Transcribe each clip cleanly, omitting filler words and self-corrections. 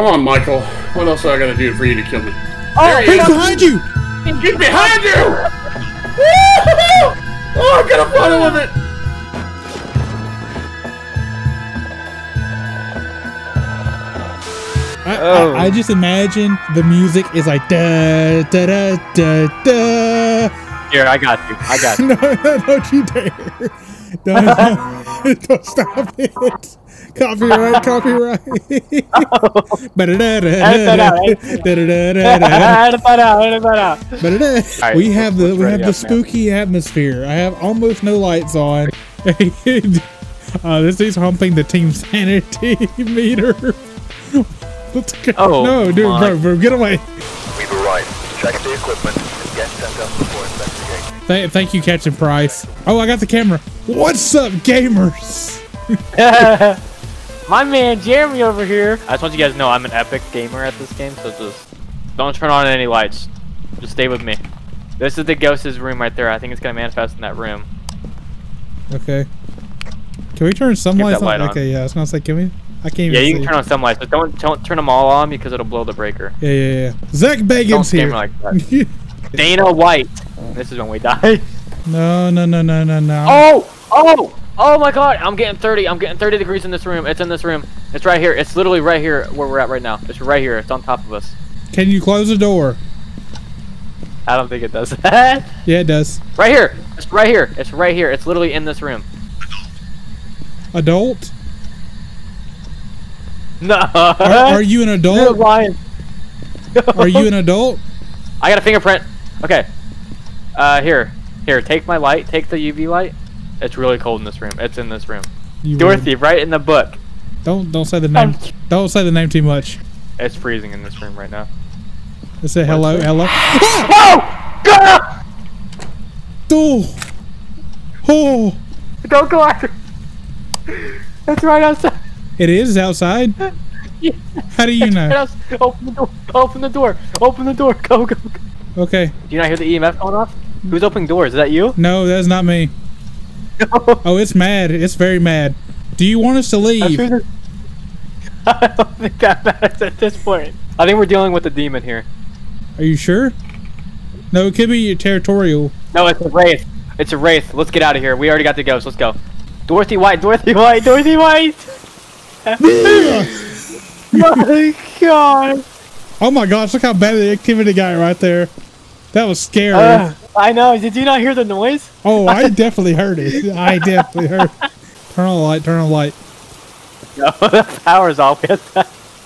Come on, Michael. What else do I gotta do for you to kill me? Oh, he's behind you! He's behind you! Woo-hoo-hoo! Oh, I'm gonna follow with it! I just imagine the music is like da da da da da. Here, I got you. I got you. No, don't you dare! Don't stop it! Copyright, copyright. We have the spooky atmosphere. I have almost no lights on. This is humping the team sanity meter. Let's go. Oh, no, dude, bro, get away. We've arrived. Check the equipment and get sent up before investigating. Thank you, Captain Price. Oh, I got the camera. What's up, gamers? My man Jeremy over here. I just want you guys to know I'm an epic gamer at this game, so just don't turn on any lights. Just stay with me. This is the ghost's room right there. I think it's going to manifest in that room. Okay. Can we turn some lights on? Okay, yeah, I was going to say, can we? I can't even see. You can turn on some lights, but don't turn them all on because it'll blow the breaker. Yeah, yeah, yeah. Zak Bagans here. Like that. Dana White. This is when we die. No, no, no, no, no, no. Oh, oh, oh my God! I'm getting 30. I'm getting 30 degrees in this room. It's in this room. It's right here. It's literally right here where we're at right now. It's right here. It's on top of us. Can you close the door? I don't think it does that. Yeah, it does. Right here. It's right here. It's right here. It's literally in this room. Adult. No. Are you an adult? You're lying. No. Are you an adult? I got a fingerprint. Okay. Here. Take my light. Take the UV light. It's really cold in this room. It's in this room. Dorothy, right in the book. Don't say the name. Don't say the name too much. It's freezing in this room right now. Let's say hello. Hello. Whoa! Go! Oh. Don't go after. That's right outside. It is outside? Yeah. How do you know? Open the door. Open the door. Open the door. Go, go, go. Okay. Do you not hear the EMF going off? Who's opening doors? Is that you? No, that's not me. No. Oh, it's mad. It's very mad. Do you want us to leave? I don't think that matters at this point. I think we're dealing with a demon here. Are you sure? No, it could be territorial. No, it's a wraith. It's a wraith. Let's get out of here. We already got the ghost. Let's go. Dorothy White. Dorothy White. Dorothy White. My God! Oh my gosh! Look how bad the activity got right there. That was scary. I know. Did you not hear the noise? Oh, I definitely heard it. I definitely heard it. Turn on the light. Turn on the light. No, the power's off.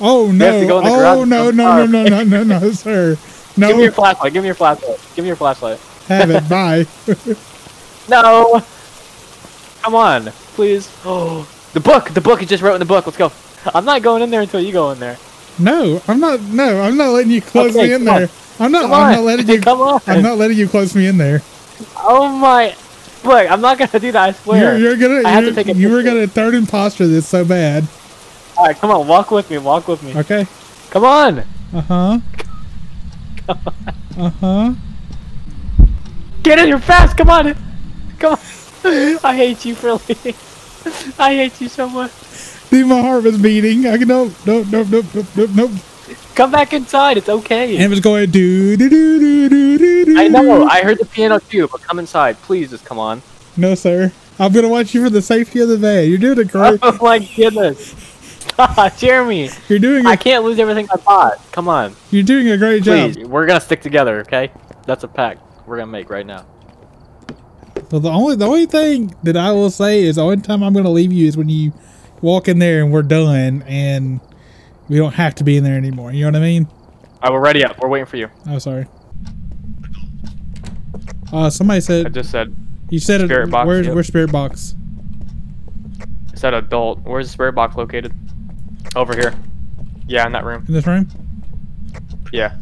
Oh no! Oh no! No! No! No! No! No! No! Sir. No. Give me your flashlight. Give me your flashlight. Give me your flashlight. Have it. Bye. No. Come on, please. Oh. The book! The book! He just wrote in the book. Let's go. I'm not going in there until you go in there. No, I'm not. No, I'm not letting you close me in there. I'm not. I'm not letting you. Come on. I'm not letting you close me in there. Oh my! Look, I'm not gonna do that. I swear. You were gonna third imposter this so bad. All right, come on. Walk with me. Walk with me. Okay. Come on. Uh huh. Come on. Uh huh. Get in here fast! Come on! Come on! I hate you for leaving. I hate you so much. Dude, my heart was beating. I can nope. Come back inside. It's okay. And it was going do do do do do do. I know. I heard the piano too. But come inside, please. Just come on. No, sir. I'm gonna watch you for the safety of the van. You're doing a great. Oh my goodness, Jeremy. You're doing. I can't lose everything I bought. Come on. You're doing a great job. Please, we're gonna stick together. Okay. That's a pact we're gonna make right now. So the only thing that I will say is the only time I'm going to leave you is when you walk in there and we're done and we don't have to be in there anymore. You know what I mean? All right, we're ready up. We're waiting for you. Oh, sorry. Somebody said. I just said. You said spirit box. Where's spirit box? I said adult. Where's the spirit box located? Over here. Yeah, in that room. In this room? Yeah.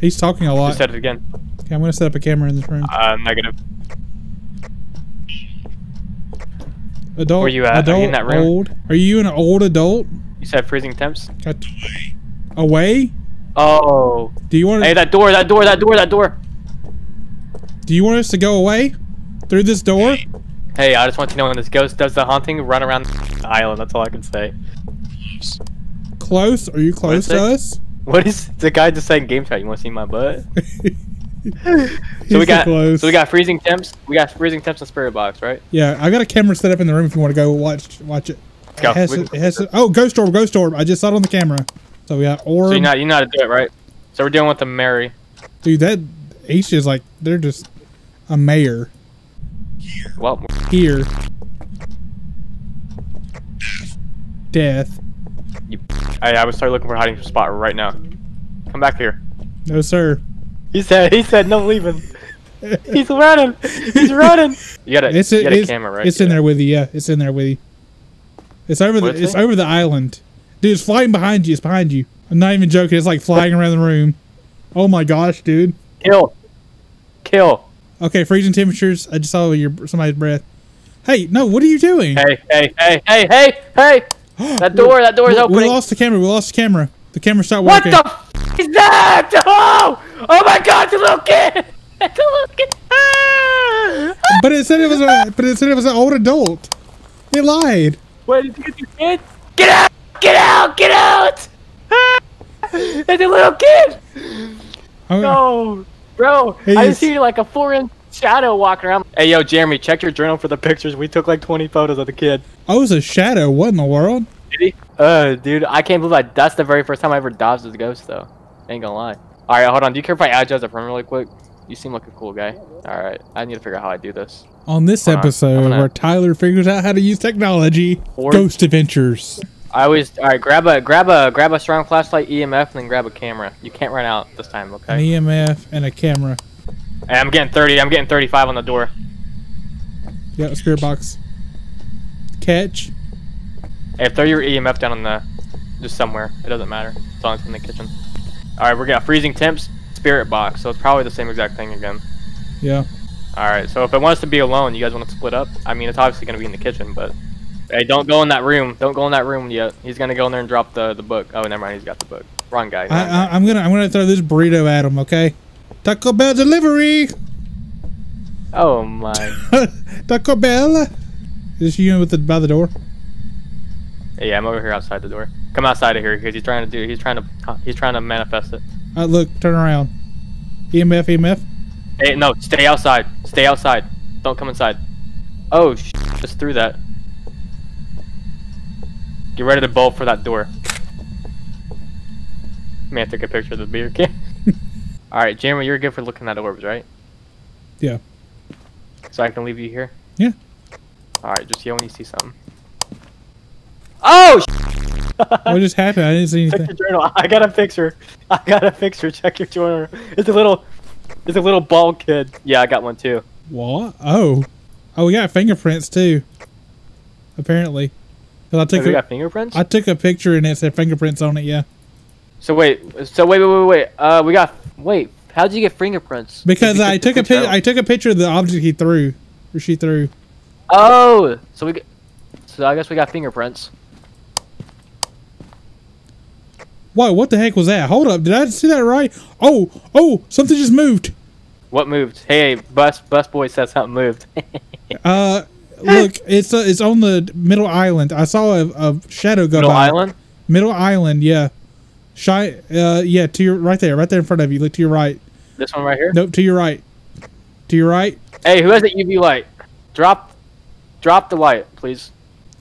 He's talking a lot. Just said it again. Okay, I'm going to set up a camera in this room. Negative. Adult, where you at? Adult, are you in that room? Old. Are you an old adult? You said freezing temps. Away? Oh. Do you want? Hey, that door! That door! That door! That door! Do you want us to go away through this door? Hey, I just want to know when this ghost does the haunting. Run around the island. That's all I can say. close? Are you close to us? What is the guy just saying? Game chat. You want to see my butt? so we got freezing temps. We got freezing temps and spirit box, right? Yeah, I got a camera set up in the room. If you want to go watch it. Go. Oh, ghost orb, ghost orb. I just saw it on the camera. So we got orb. So you know how to do it, right? So we're dealing with the Mary. Dude, that each is like they're just a mayor. Here. Well, here. Death. I would start looking for a hiding spot right now. Come back here. No, sir. He said no leaving. He's running. He's running. You got a camera, right? It's in there with you. Yeah, it's in there with you. It's over the over the island. Dude, it's flying behind you. It's behind you. I'm not even joking. It's like flying around the room. Oh my gosh, dude. Kill. Kill. Okay, freezing temperatures. I just saw somebody's breath. Hey, no, what are you doing? Hey. That door's opening. We lost the camera. The camera stopped working. What the f is that? Oh my god, it's a little kid. It's a little kid. Ah! But it said it was an old adult. It lied. Wait, did you get your kid? Get out! Get out! Get out! Ah! It's a little kid! Oh. No, bro, I see like a 4-inch shadow walking around. Hey, yo, Jeremy, check your journal for the pictures. We took like 20 photos of the kid. Oh, it was a shadow. What in the world? Did he? Dude, I can't believe that's the very first time I ever dodged his ghost, though. I ain't gonna lie. All right, hold on. Do you care if I add you as a friend really quick? You seem like a cool guy. All right, I need to figure out how I do this. On this episode, where Tyler figures out how to use technology, Ghost Adventures. All right, grab a strong flashlight, EMF, and then grab a camera. You can't run out this time, okay? An EMF and a camera. Hey, I'm getting 30. I'm getting 35 on the door. Yeah, a spirit box. Catch. Hey, throw your EMF down on the, just somewhere. It doesn't matter. As long as it's in the kitchen. All right, we got freezing temps, spirit box. So it's probably the same exact thing again. Yeah. All right, so if it wants to be alone, you guys want to split up? I mean, it's obviously going to be in the kitchen, but... Hey, don't go in that room. Don't go in that room yet. He's going to go in there and drop the book. Oh, never mind. He's got the book. Wrong guy. I'm gonna throw this burrito at him, okay? Taco Bell delivery! Oh, my. Taco Bell! Is this you by the door? Yeah, I'm over here outside the door. Come outside of here, because he's trying to manifest it. All right, look. Turn around. EMF, EMF. Hey, no. Stay outside. Stay outside. Don't come inside. Oh, sh**. Just threw that. Get ready to bolt for that door. Man, I took a picture of the beer can. Alright, Jeremy, you're good for looking at orbs, right? Yeah. So I can leave you here? Yeah. Alright, just yell when you see something. Oh! What just happened? I didn't see anything. Check your journal. I got a picture. I got a picture. Check your journal. It's a little bald kid. Yeah, I got one too. What? Oh. Oh, we got fingerprints too. Apparently. We got fingerprints? I took a picture and it said fingerprints on it, yeah. So wait. How'd you get fingerprints? Because I took a picture of the object he threw, or she threw. Oh, so I guess we got fingerprints. Whoa, what the heck was that? Hold up, did I see that right? Oh, something just moved. What moved? Hey, bus boy said something moved. Look, it's on the middle island. I saw a shadow go by. Middle island? Middle island, yeah. Yeah, to your right there in front of you. Look to your right. This one right here? Nope, to your right. To your right. Hey, who has the UV light? Drop the light, please.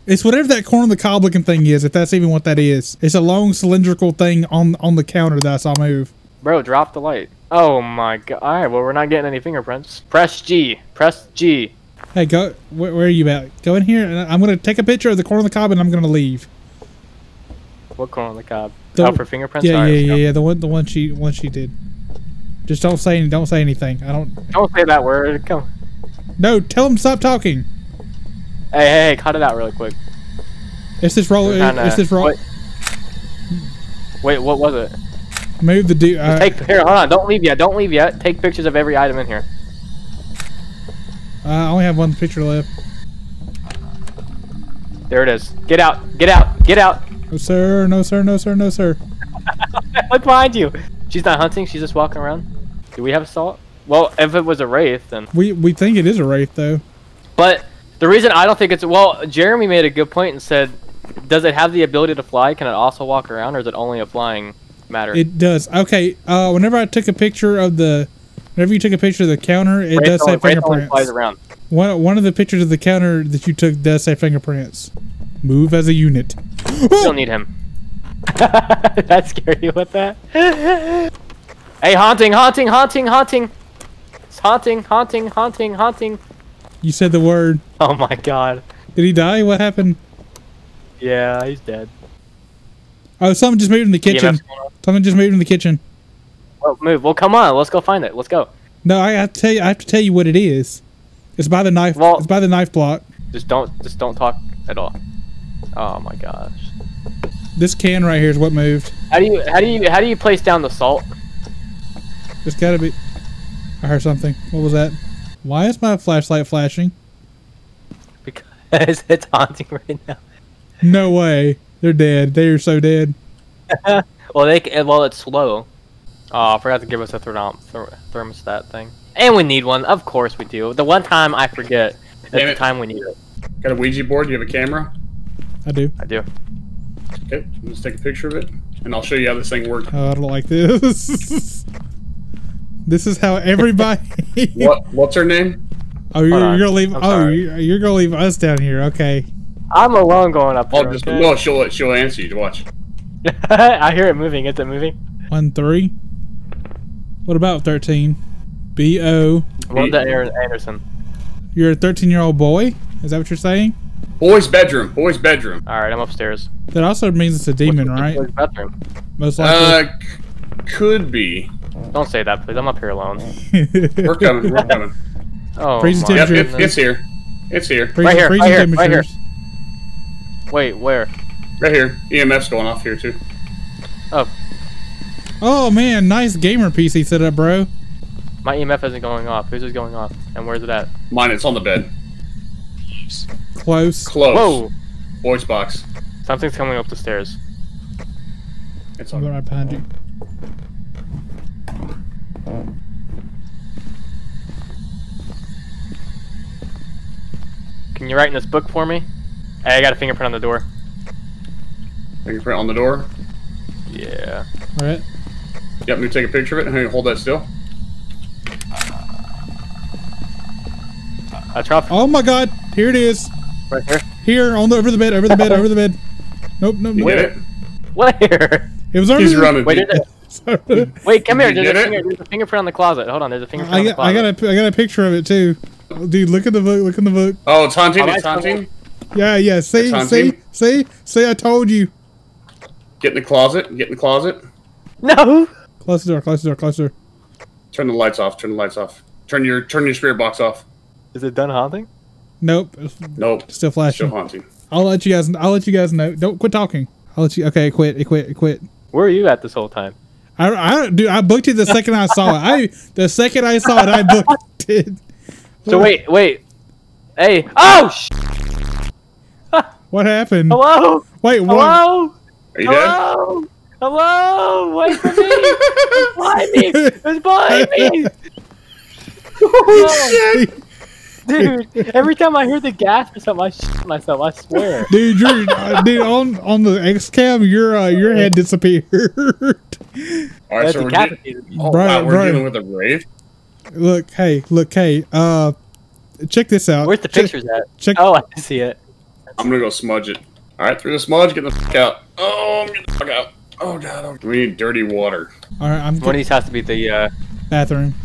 It's whatever that corner of the cob looking thing is, if that's even what that is. It's a long cylindrical thing on the counter that I saw move. Bro, drop the light. Oh my god. All right, well, we're not getting any fingerprints. Press G. Press G. Hey, go. Where are you at? Go in here, and I'm gonna take a picture of the corner of the cob, and I'm gonna leave. What corner of the cob? Oh, for fingerprints. Yeah, yeah. The one she did. Just don't say anything. Don't say that word. Come. No, tell him to stop talking. Hey, cut it out really quick. It's this roll. Wait, what was it? Move the dude. Here, hold on. Don't leave yet. Don't leave yet. Take pictures of every item in here. I only have one picture left. There it is. Get out! Get out! Get out! No sir! No sir! No sir! No sir! Look behind you. She's not hunting. She's just walking around. Do we have salt? Well, if it was a wraith, then we think it is a wraith, though. But the reason I don't think it's Jeremy made a good point and said Does it have the ability to fly? Can it also walk around, or is it only a flying matter? It does. Okay. Whenever I took a picture of the, whenever you took a picture of the counter, it does say fingerprints. Flies around. One of the pictures of the counter that you took does say fingerprints. Move as a unit. Still need him. That scared you with that? Hey, haunting. It's haunting. You said the word. Oh my god. Did he die? What happened? Yeah, he's dead. Oh, something just moved in the kitchen. Something just moved in the kitchen. Oh, move. Well, come on. Let's go find it. Let's go. No, I have to tell you what it is. It's by the knife. Well, it's by the knife block. Just don't talk at all. Oh my gosh. This can right here is what moved. How do you place down the salt? There's gotta be. I heard something. What was that? Why is my flashlight flashing? Because it's haunting right now. No way. They're dead. They are so dead. well, it's slow. Oh, I forgot to give us a thermostat thing. And we need one. Of course we do. The one time I forget. That's the time we need it. Got a Ouija board? Do you have a camera? I do. I do. Okay, let's take a picture of it, and I'll show you how this thing works. Oh, I don't like this. This is how everybody. What's her name? Oh, you're gonna leave. Oh, you're gonna leave us down here. Okay. I'm alone going up there. Okay? No, she'll answer you. Watch. I hear it moving. Is it moving? 1, 3. What about 13? B.O. I love that Aaron Anderson. You're a 13-year-old boy. Is that what you're saying? Boy's bedroom. Boy's bedroom. All right, I'm upstairs. That also means it's a demon, right? Boy's bedroom. Most likely. Could be. Don't say that, please. I'm up here alone. We're coming. We're coming. Oh, yep, it's here. It's here. Right here. Right here. Right here. Wait, where? Right here. EMF's going off here too. Oh. Oh man, nice gamer PC setup, bro. My EMF isn't going off. Whose is going off? And where's it at? Mine. It's on the bed. Close. Close. Whoa. Voice box. Something's coming up the stairs. It's on. Right behind you. Can you write in this book for me? Hey, I got a fingerprint on the door. Fingerprint on the door? Yeah. Alright. Yep, let me take a picture of it. Hang on, hold that still. I dropped. Oh my god! Here it is! Right here? Here, on the, over the bed, over the bed, over the bed. Nope, nope, nope. Where? Where? It was over. He's running. Wait, wait, come here. There's a fingerprint on the closet. Hold on, there's a fingerprint on the closet. I got a picture of it too. Dude, look at the book. Look in the book. Oh, it's haunting. It's haunting. Yeah, yeah. See, I told you. Get in the closet. Get in the closet. No. Close the door. Close the door. Close the door. Turn the lights off. Turn the lights off. Turn your spirit box off. Is it done haunting? Nope. Nope. Still flashing. Still haunting. I'll let you guys know. Don't quit talking. I'll let you. Okay, it quit. Where are you at this whole time? Dude, I booked it the second I saw it. I booked it. So wait. Hey. Oh, what happened? Hello? Wait, what? Hello? Are you dead? Hello? Wait for me! It's behind me! It's behind me! Oh, shit! Dude, every time I hear the gasp or something, I shit myself, I swear. Dude, you're, dude, on the XCam, your head disappeared. Alright, so we're dealing with a rave? Look, hey, check this out. Where's the pictures at? Oh, I see it. I'm gonna go smudge it. Alright, through the smudge, get the fuck out. Oh, I'm getting the fuck out. Oh, God. Oh. We need dirty water. Alright, I'm good. One of these has to be the, bathroom.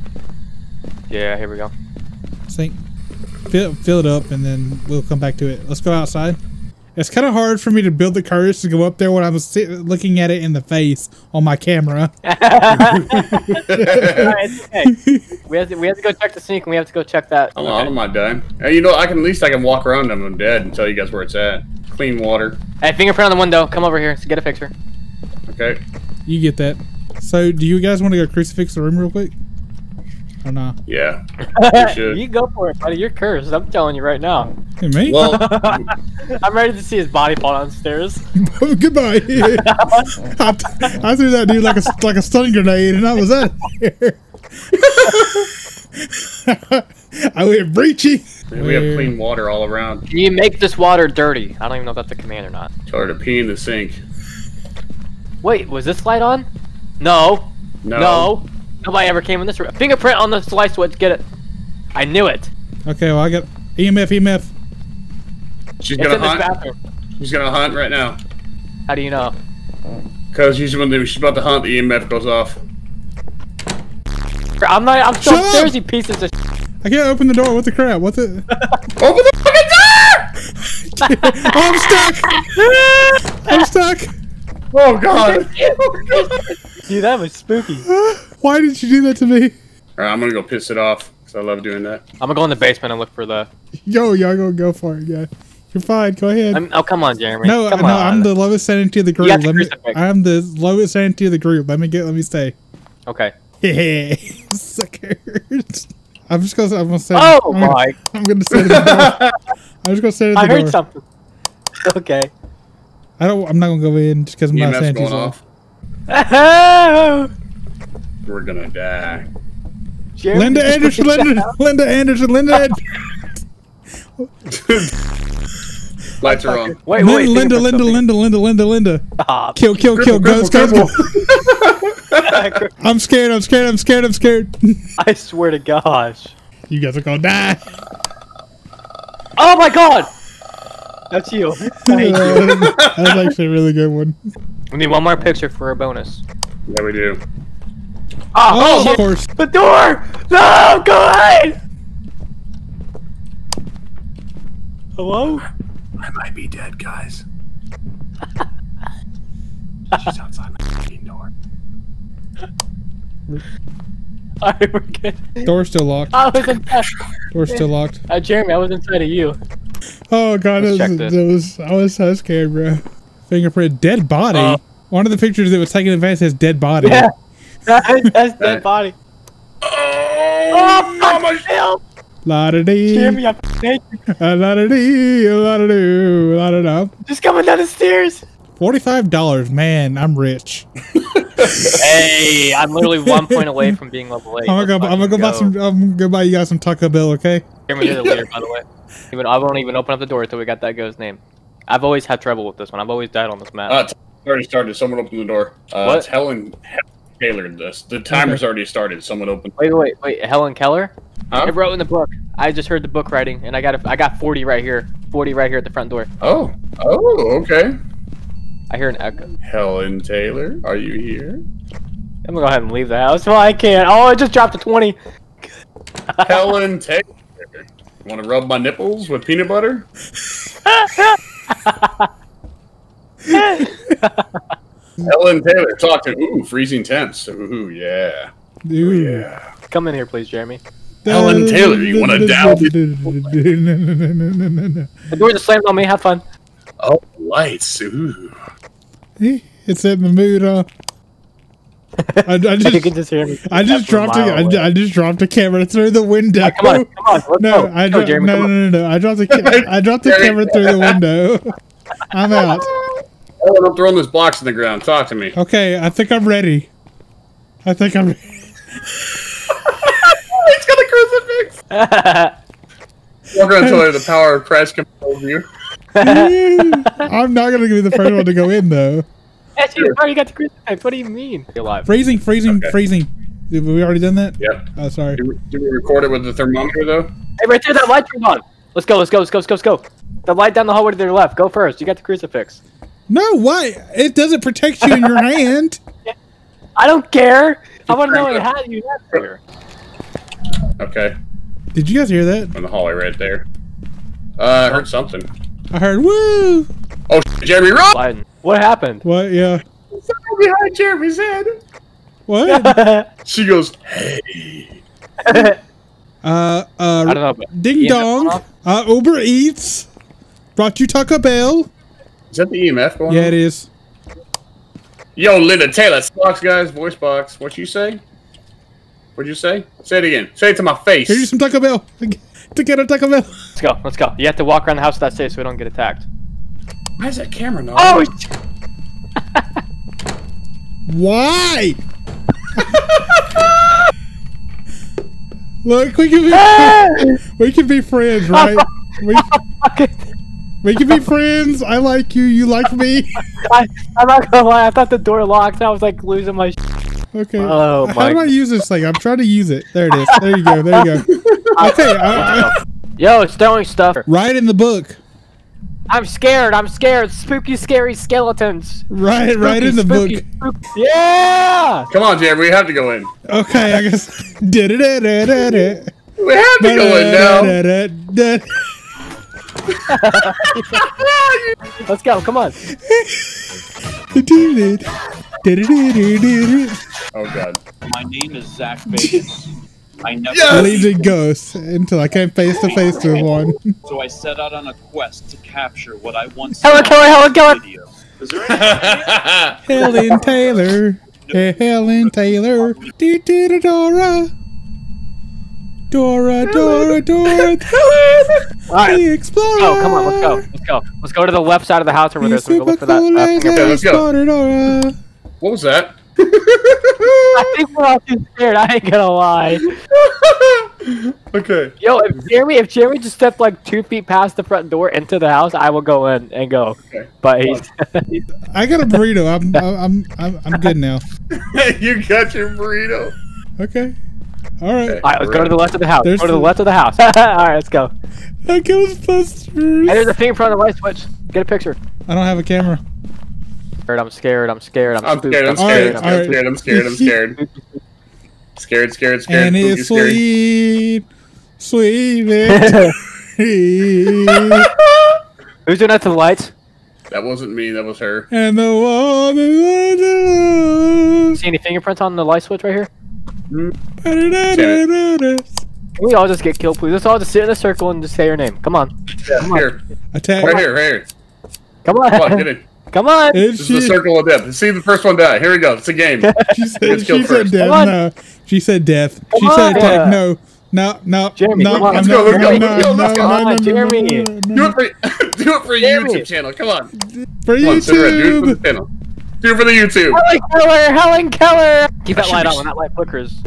Yeah, here we go. Sink. Fill it up, and then we'll come back to it. Let's go outside. It's kind of hard for me to build the courage to go up there when I'm looking at it in the face on my camera. We have to go check the sink, and we have to go check that. I'm not done. Hey, you know, at least I can walk around them. I'm dead and tell you guys where it's at. Clean water. Hey, fingerprint on the window. Come over here. So get a picture. Okay. You get that. So, do you guys want to go crucifix the room real quick? Or not? Nah? Yeah. You should. You go for it, buddy. You're cursed. I'm telling you right now. Hey, me? Well, I'm ready to see his body fall downstairs. Goodbye. I threw that dude like a stun grenade, and I was out of here. I went breaching. We have clean water all around. You make this water dirty. I don't even know if that's a command or not. Tell her to pee in the sink. Wait, was this light on? No. No. No. Nobody ever came in this room. Fingerprint on the slice switch. Get it. I knew it. Okay, well, I got EMF. She's gonna hunt. She's gonna hunt right now. How do you know? Because usually when she's about to hunt, the EMF goes off. I'm still upstairs, you pieces of shit. I can't open the door. What the crap? What the? Open the fucking door! Oh, I'm stuck. I'm stuck. Oh god. Oh, god. Dude, that was spooky. Why did you do that to me? Alright, I'm gonna go piss it off, because I love doing that. I'm gonna go in the basement and look for the... Yo, y'all gonna go for it, yeah. You're fine, go ahead. Oh, come on, Jeremy. No, come on. I'm the lowest sanity of the group. I'm the lowest sanity of the group. Let me stay. Okay. Yeah, suckers. I'm gonna say... Oh, my. I'm gonna say to the door. I'm just gonna say to the door. I heard something. Okay. I'm not gonna go in just because my sanity's off. We're gonna die. Jeremy. Linda Anderson, Linda Anderson. Lights are on. Wait, wait. Linda. Stop. Kill, ghost. I'm scared. I swear to gosh. You guys are gonna die. Oh my god! That's you. That was actually a really good one. We need one more picture for a bonus. Yeah, we do. Oh, oh of course. The door! No, go ahead! Hello? I might be dead, guys. She's outside my fucking door. Alright, we're good. Door's still locked. I was inside. Door's still locked. Jeremy, I was inside of you. Oh god, I was so scared, bro. Fingerprint, dead body. One of the pictures that was taken in advance has dead body. Yeah, that's dead body. Oh, oh myself. La da dee. Jeremy, I'm la da dee, la da doo, la da da. Just coming down the stairs. $45, man, I'm rich. Hey, I'm literally 1 point away from being level 8. I'm gonna go buy you guys some Taco Bell, okay? Jeremy, you're the leader, by the way. I won't even open up the door until we got that ghost's name. I've always had trouble with this one. I've always died on this map. Already started. Someone opened the door. What? It's Helen Taylor. The timer's already started. Someone opened. Wait. Helen Keller. Huh? I wrote in the book. I just heard the book writing, and I got 40 right here. 40 right here at the front door. Oh. Oh. Okay. I hear an echo. Helen Taylor, are you here? I'm gonna go ahead and leave the house. Well, I can't. Oh, I just dropped a 20. Helen Taylor. Want to rub my nipples with peanut butter? Ellen Taylor, talk to freezing temps. Ooh, yeah. Dude. Ooh, yeah. Come in here, please, Jeremy. Ellen Taylor, you want to down? The door just slammed on me. Have fun. Oh, lights. Ooh. It's in the mood, huh? I just, you can just hear me. I just dropped a camera through the window. Oh, come on. No, Jeremy, no. I dropped the camera through the window. I'm out. Oh, I'm throwing this box in the ground. Talk to me. Okay, I think I'm ready. He's got a crucifix. We're gonna tell her the power of Christ can hold you. I'm not gonna be the first one to go in though. You already got the crucifix. What do you mean? You're alive. Freezing. Have we already done that? Yeah. Oh, sorry. Did we record it with the thermometer, though? Hey, right there, that light turned on. Let's go. The light down the hallway to their left. Go first. You got the crucifix. No, why? It doesn't protect you in your hand. I don't care. I want to know what hat you have here. Okay. Did you guys hear that? In the hallway right there. I heard something. I heard, woo! Oh, Jeremy, run! What happened? What? Yeah. Something behind Jeremy's head. What? She goes, hey. I don't know. Ding dong. Uber Eats. Brought you Taco Bell. Is that the EMF going on? Yeah, it is. Yo, Linda Taylor. Box, guys. Voice box. What you say? What'd you say? Say it again. Say it to my face. Here's some Taco Bell. To get a Taco Bell. Let's go. You have to walk around the house that safe so we don't get attacked. Why is that camera not? Oh! Why? Look, we can be friends. We can be friends, right? We can be friends. I like you. You like me. I'm not gonna lie. I thought the door locked. I was like losing my. Okay. Oh, how do I use this thing? I'm trying to use it. There it is. There you go. There you go. Okay. Yo, it's throwing stuff. Right in the book. I'm scared. I'm scared. Spooky, scary skeletons. Right, spooky, right in the spooky, book. Spooky. Yeah. Come on, Jeremy. We have to go in. Okay, I guess. Did it? We have to go in now. Let's go. Come on. Oh God. My name is Zak Bagans. I never believed in ghosts until I came face to face with one. So I set out on a quest to capture what I once saw. Helen Keller, Helen Keller! Helen Taylor. Hey, Helen Taylor. Dora. Dora. The Explorer. Oh, come on, let's go. Let's go. Let's go to the left side of the house over there so we can look for that. Okay, let's go. What was that? I think we're all too scared. I ain't gonna lie. Okay. Yo, if Jeremy just stepped like 2 feet past the front door into the house, I will go in and go. Okay. But he's I got a burrito. I'm good now. You got your burrito. Okay. All right. All right. Let's go to the left of the house. Go to the left of the house. All right. Let's go. I killed Ghostbusters. And there's a thing in front of the light switch. Get a picture. I don't have a camera. I'm scared. I'm scared. I'm scared. I'm scared. I'm scared. I'm scared. I'm scared. Scared. Scared. Scared. And it's sweet, sweet victory. Who's doing that to the lights? That wasn't me. That was her. And the woman. See any fingerprints on the light switch right here? Can we all just get killed, please? Let's all just sit in a circle and just say your name. Come on. Come on. Here. Attack. Right here. Right here. Come on. Come on. Get it. Come on! This is the circle of death. See the first one die. Here we go. It's a game. she said death. No. She said death. Come she said attack. Yeah. No. No. No. Jeremy, no. Let's go. Let's go. Jeremy. Do it for Jeremy. YouTube channel. Come on. For YouTube. Do it for the channel. Do it for the YouTube. Helen Keller. Keep that light on when that light flickers.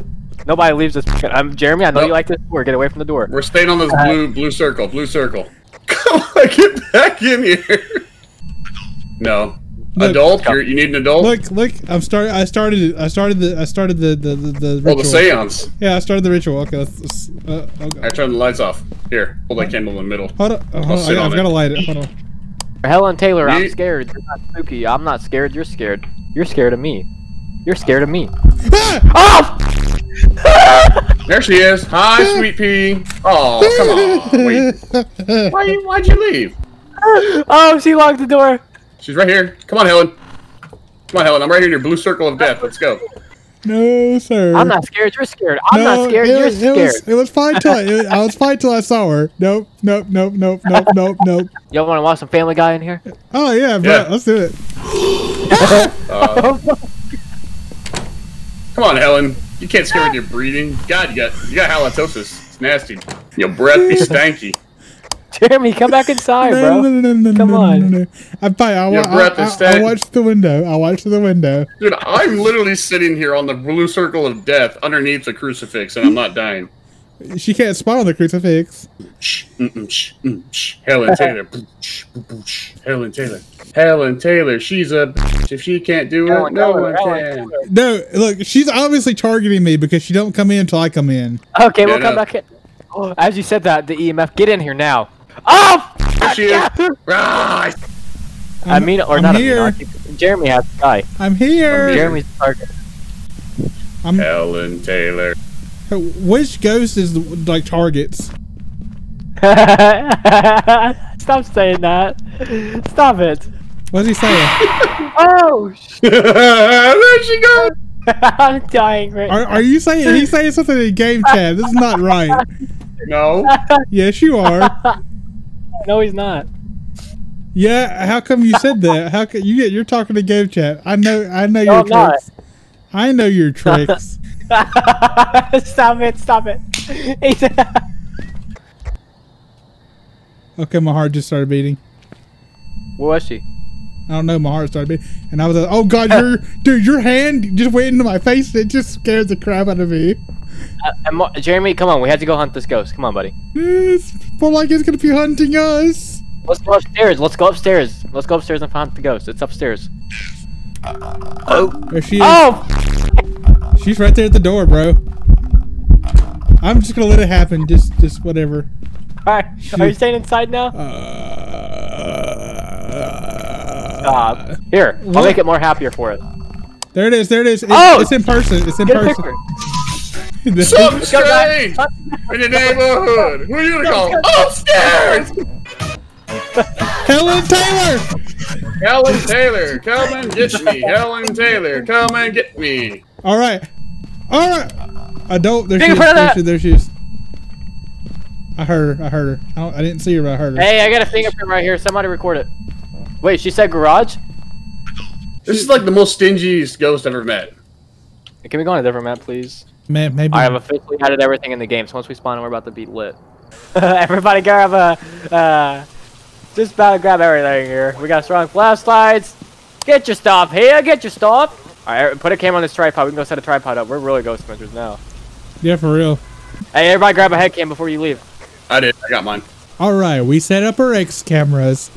Nobody leaves this. I'm Jeremy. I know you like this door. Get away from the door. We're staying on this blue circle. Blue circle. Come on. Get back in here. No, look, adult. You need an adult. Look. I started the ritual. Oh, the seance. Yeah, I started the ritual. Okay, let's. I turned the lights off. Here, hold that candle in the middle. Hold on. I've got to light it. Hold on. Helen Taylor, I'm scared. You're not spooky. I'm not scared. You're scared. You're scared of me. You're scared of me. Oh! There she is. Hi, sweet pea. Oh, come on. Wait. Why'd you leave? Oh, she locked the door. She's right here. Come on, Helen. Come on, Helen. I'm right here in your blue circle of death. Let's go. No, sir. I'm not scared. You're scared. I'm not scared. You're scared. It was fine till I was fine till I saw her. Nope. Y'all want to watch some Family Guy in here? Oh yeah, bro. Yeah. Let's do it. Come on, Helen. You can't scare with your breathing. God, you got halitosis. It's nasty. Your breath is stanky. Jeremy, come back inside, bro. No, come on. No. I watched the window. Dude, I'm literally sitting here on the blue circle of death underneath the crucifix, and I'm not dying. She can't spot on the crucifix. Helen Taylor. Helen Taylor. She's a bitch. If she can't do it, no one can. No, look, she's obviously targeting me because she don't come in until I come in. Okay, we'll come back in. Oh, as you said that, the EMF. Get in here now. Oh! Jeremy has the guy. I'm here. Jeremy's the target. Helen Taylor. Which ghost is like targets? Stop saying that. Stop it. What's he saying? Oh! There she goes. I'm dying right now. Are you saying he's saying something in game chat? This is not right. No. Yes, you are. No, he's not. Yeah, how come you said that? How can you're talking to game chat? I know your tricks. Stop it. Okay, my heart just started beating. Where was she? I don't know, my heart started beating. And I was like, oh God, dude, your hand just went into my face. It just scared the crap out of me. Jeremy, come on. We have to go hunt this ghost. Come on, buddy. It's more like it's going to be hunting us. Let's go upstairs. Let's go upstairs. Let's go upstairs and hunt the ghost. It's upstairs. Oh. There she is. Oh! She's right there at the door, bro. I'm just going to let it happen. Just whatever. All right. Are you staying inside now? Here, I'll make it more happier for it. There it is. There it is. It's in person. It's in person. Something strange in the neighborhood. Who are you gonna call? Upstairs. Helen Taylor. Helen Taylor, come and get me. Helen Taylor, come and get me. All right. All right. There she is. I heard her. I didn't see her, but I heard her. Hey, I got a fingerprint right here. Somebody record it. Wait, she said garage? This is like the most stingiest ghost I've ever met. Can we go on a different map, please? Man, maybe. I have officially added everything in the game, so once we spawn, we're about to be lit. Everybody grab a... just about to grab everything here. We got strong flashlights. Get your stuff here, get your stuff. Alright, put a camera on this tripod. We can go set a tripod up. We're really ghost hunters now. Yeah, for real. Hey, everybody grab a head cam before you leave. I did. I got mine. Alright, we set up our X cameras.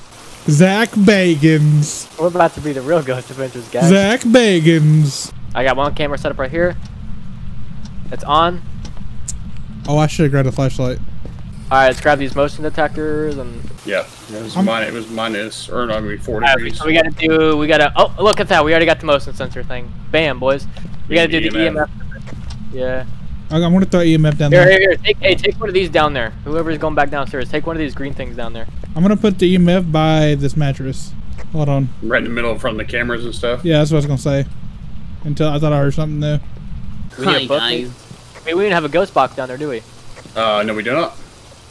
Zak Bagans. We're about to be the real Ghost Adventures, guys. Zak Bagans. I got one camera set up right here. It's on. Oh, I should have grabbed a flashlight. All right, let's grab these motion detectors and. Yeah, it was minus or no, I mean 40 degrees. So we gotta do. We gotta. Oh, look at that. We already got the motion sensor thing. Bam, boys. We gotta do the EMF. Yeah. I'm gonna throw EMF down there. Here. Take one of these down there. Whoever's going back downstairs, take one of these green things down there. I'm gonna put the EMF by this mattress. Hold on. Right in the middle in front of the cameras and stuff? Yeah, that's what I was gonna say. Until I thought I heard something there. We need a book. I mean, we didn't have a ghost box down there, do we? No, we do not.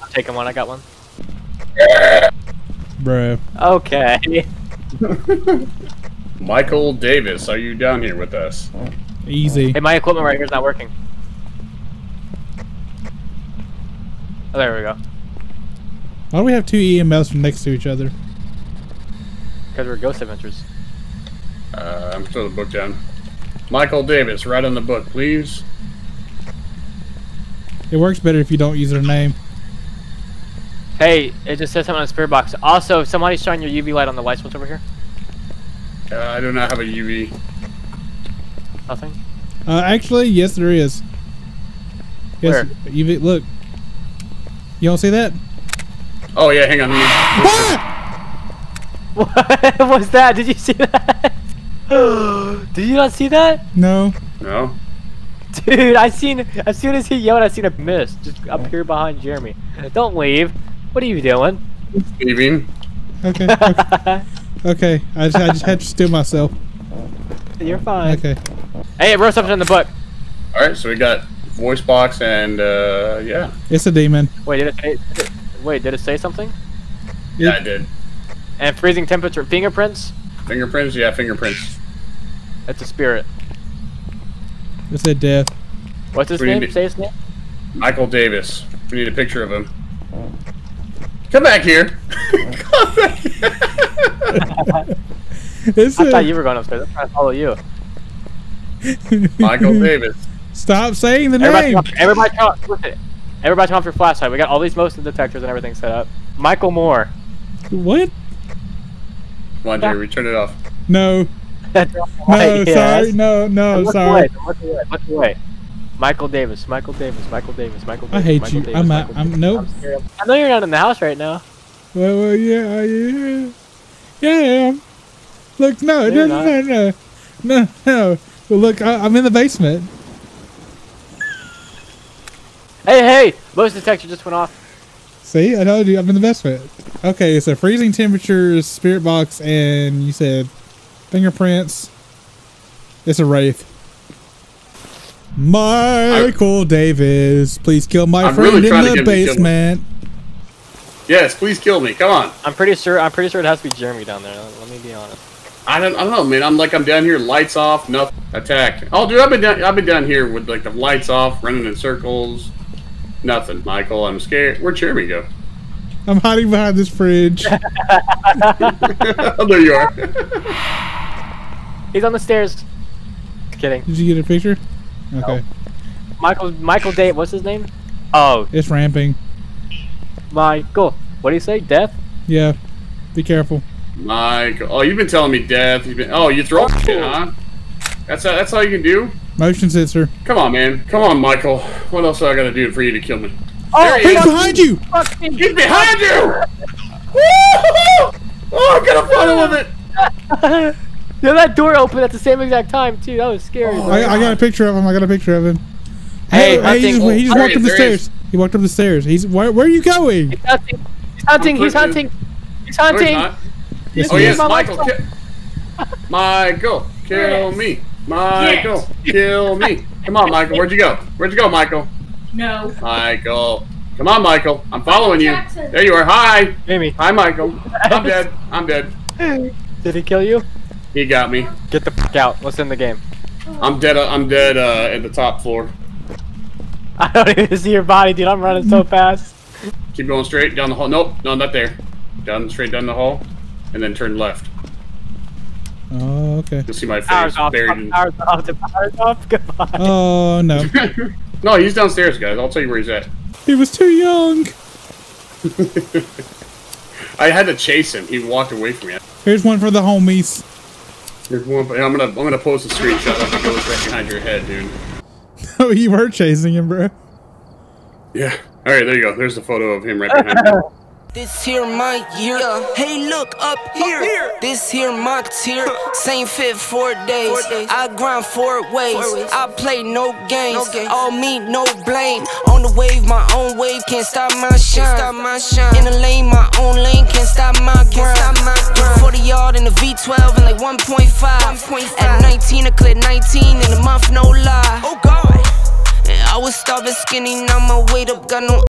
I'm taking one, I got one. Bruh. Okay. Michael Davis, are you down here with us? Easy. Hey, my equipment right here is not working. Oh, there we go. Why do we have two EMFs next to each other? Because we're Ghost Adventures. I'm still the book down. Michael Davis, write on the book, please. It works better if you don't use their name. Hey, it just says something on the spirit box. Also, if somebody's shining your UV light on the light switch over here. I do not have a UV. Nothing? Actually, yes, there is. Yes, where? UV, look. You don't see that? Oh yeah, hang on. What was that? Did you see that? Did you not see that? No. No. Dude, I seen as soon as he yelled, I seen a mist just up here behind Jeremy. Don't leave. What are you doing? Leaving. Okay. Okay. I just had to steal myself. You're fine. Okay. Hey, it wrote something in the book. All right, so we got. Voice box and yeah. It's a demon. Wait, did it say something? Yeah, it did. And freezing temperature, fingerprints? Fingerprints, yeah, fingerprints. That's a spirit. It said death. What's his name? Say his name. Michael Davis. We need a picture of him. Come back here. Come back here. I thought you were going upstairs. I'm trying to follow you. Michael Davis. Stop saying the name! Everybody turn off your flashlight. We got all these motion detectors and everything set up. Michael Moore. What? Come on, Jerry, turn it off. No. No, sorry. No, sorry. Look away. Michael Davis, Michael Davis, Michael Davis, Michael Davis. I hate you. I'm out. Nope. I know you're not in the house right now. Well, yeah. Yeah, I am. Look, no. Well, look, I'm in the basement. Hey! Motion detector just went off. See? I told you. I'm in the basement. Okay, so freezing temperatures, spirit box, and you said fingerprints. It's a wraith. Michael Davis, please kill my friend in the basement. Yes, please kill me. Come on. I'm pretty sure it has to be Jeremy down there. Let me be honest. I don't know, man. I'm down here, lights off, nothing. Attacked. Oh, dude, I've been down here with like the lights off, running in circles. Nothing, Michael. I'm scared. Where'd Jeremy go? I'm hiding behind this fridge. Oh, there you are. He's on the stairs. Kidding. Did you get a picture? Okay. No. Michael Davis. What's his name? Oh, it's ramping. Michael. What do you say? Death? Yeah. Be careful. Michael. Oh, you've been telling me death. You've been. Oh, you throw shit, huh? That's all you can do. Motion sensor. Come on, man. Come on, Michael. What else do I gotta do for you to kill me? Oh, he's behind you! He's behind you! Oh, I'm gonna follow with it. Yeah, that door opened at the same exact time too. That was scary. Oh, I got a picture of him. Hey, he just walked up the stairs. He walked up the stairs. He's where are you going? He's hunting. He's hunting. No, he's not. Oh yes, Michael. Michael, kill me. Michael, kill me. Come on, Michael. Where'd you go? Where'd you go, Michael? No. Michael, come on, Michael. I'm following you. There you are. Hi. Amy. Hi, Michael. I'm dead. I'm dead. Did he kill you? He got me. Get the fuck out. What's in the game? I'm dead. I'm dead at the top floor. I don't even see your body, dude. I'm running so fast. Keep going straight down the hall. Nope, no, not there. Down straight down the hall, and then turn left. Oh, okay. You'll see my face buried in. Power's off. The power's off. Goodbye. Oh no. No, he's downstairs, guys. I'll tell you where he's at. He was too young. I had to chase him. He walked away from me. Here's one for the homies. There's one. I'm gonna post a screenshot of it goes right behind your head, dude. Oh, you were chasing him, bro. Yeah. All right, there you go. There's the photo of him right behind you. This here my year. Hey, look up here. This here my tier. Same fit 4 days. I grind 4 ways. I play no games. All me, no blame. On the wave, my own wave. Can't stop my shine. In the lane, my own lane. Can't stop my grind. 40 yard in the V12 and like 1.5. At 19, I cleared 19 in a month, no lie. Oh God. I was starving skinny, now my weight up, got no